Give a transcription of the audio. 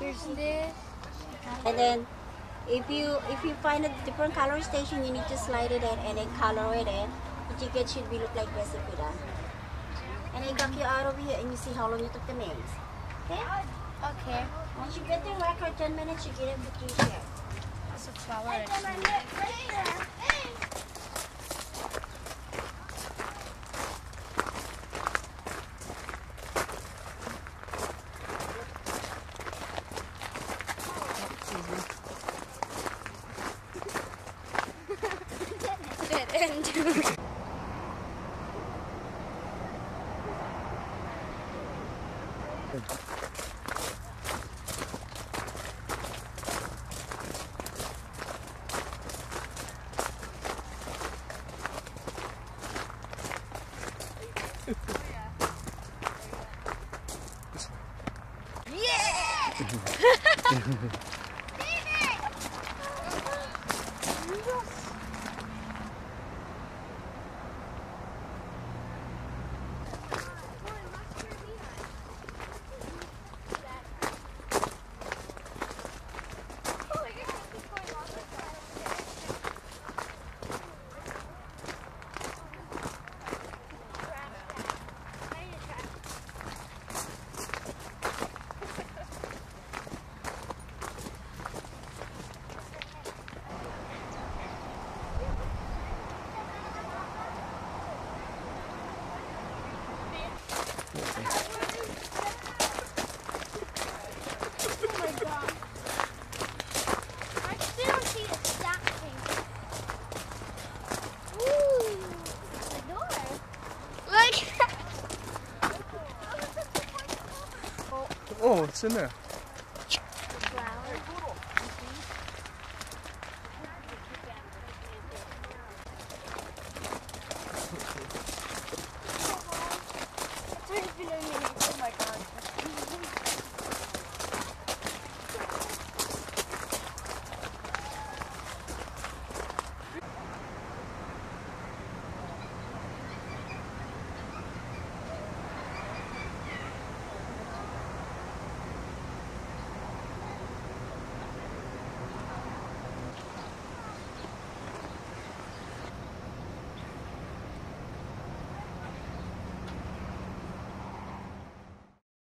Here's this. And then if you find a different color station, you need to slide it in and then color it in. The ticket should be look like this if you done. And then back you out over here and you see how long you took the maze. Okay? Okay. Once you get the record, 10 minutes, you get it with you here. That's a flower. Excuse me. Oh, it's in there.